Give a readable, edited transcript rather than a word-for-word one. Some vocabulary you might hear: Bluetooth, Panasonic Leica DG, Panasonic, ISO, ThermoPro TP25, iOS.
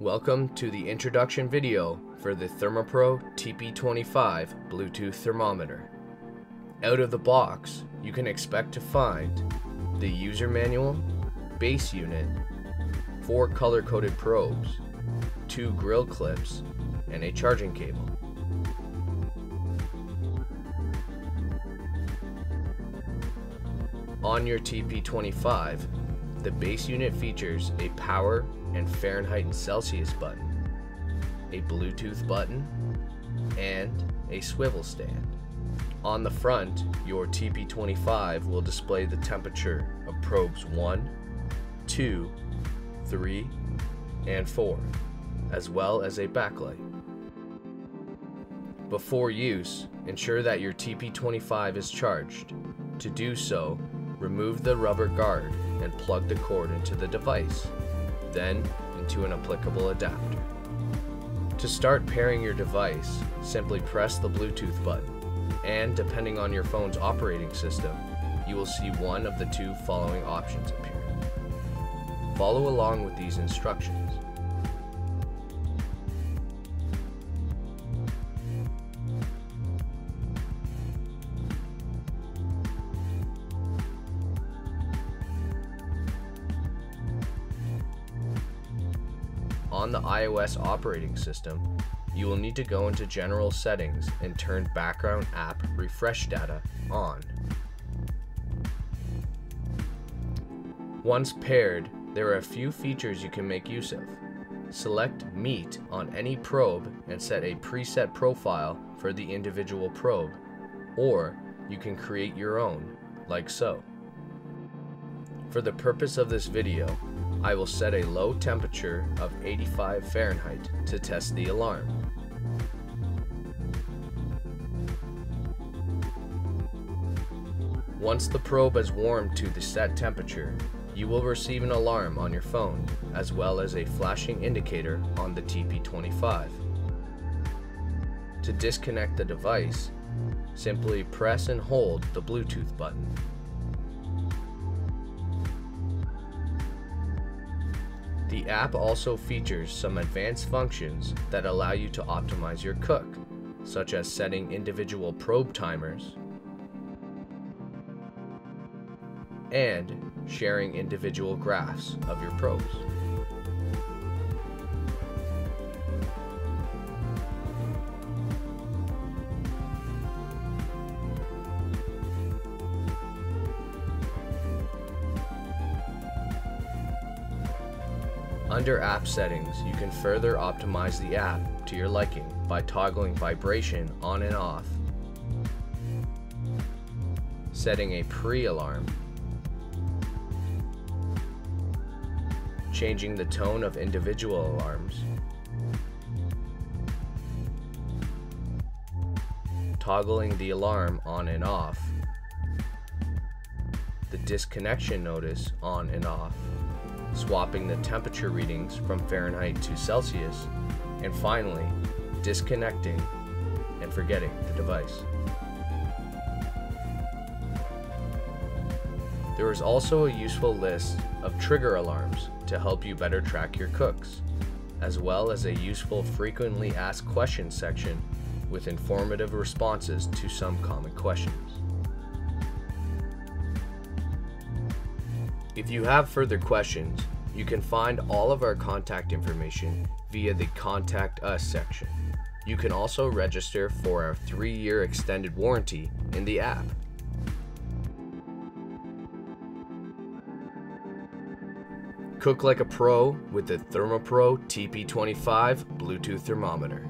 Welcome to the introduction video for the ThermoPro TP25 Bluetooth thermometer. Out of the box, you can expect to find the user manual, base unit, 4 color-coded probes, 2 grill clips, and a charging cable. On your TP25, the base unit features a power and Fahrenheit and Celsius button, a Bluetooth button, and a swivel stand. On the front, your TP25 will display the temperature of probes 1, 2, 3, and 4, as well as a backlight. Before use, ensure that your TP25 is charged. To do so, remove the rubber guard and plug the cord into the device, then into an applicable adapter. To start pairing your device, simply press the Bluetooth button, and depending on your phone's operating system, you will see one of the 2 following options appear. Follow along with these instructions. On the iOS operating system, you will need to go into General Settings and turn Background App Refresh Data on. Once paired, there are a few features you can make use of. Select Meet on any probe and set a preset profile for the individual probe, or you can create your own, like so. For the purpose of this video, I will set a low temperature of 85 Fahrenheit to test the alarm. Once the probe is warmed to the set temperature, you will receive an alarm on your phone, as well as a flashing indicator on the TP25. To disconnect the device, simply press and hold the Bluetooth button. The app also features some advanced functions that allow you to optimize your cook, such as setting individual probe timers and sharing individual graphs of your probes. Under app settings, you can further optimize the app to your liking by toggling vibration on and off, setting a pre-alarm, changing the tone of individual alarms, toggling the alarm on and off, the disconnection notice on and off, swapping the temperature readings from Fahrenheit to Celsius, and finally, disconnecting and forgetting the device. There is also a useful list of trigger alarms to help you better track your cooks, as well as a useful frequently asked questions section with informative responses to some common questions. If you have further questions, you can find all of our contact information via the Contact Us section. You can also register for our 3-year extended warranty in the app. Cook like a pro with the ThermoPro TP25 Bluetooth thermometer.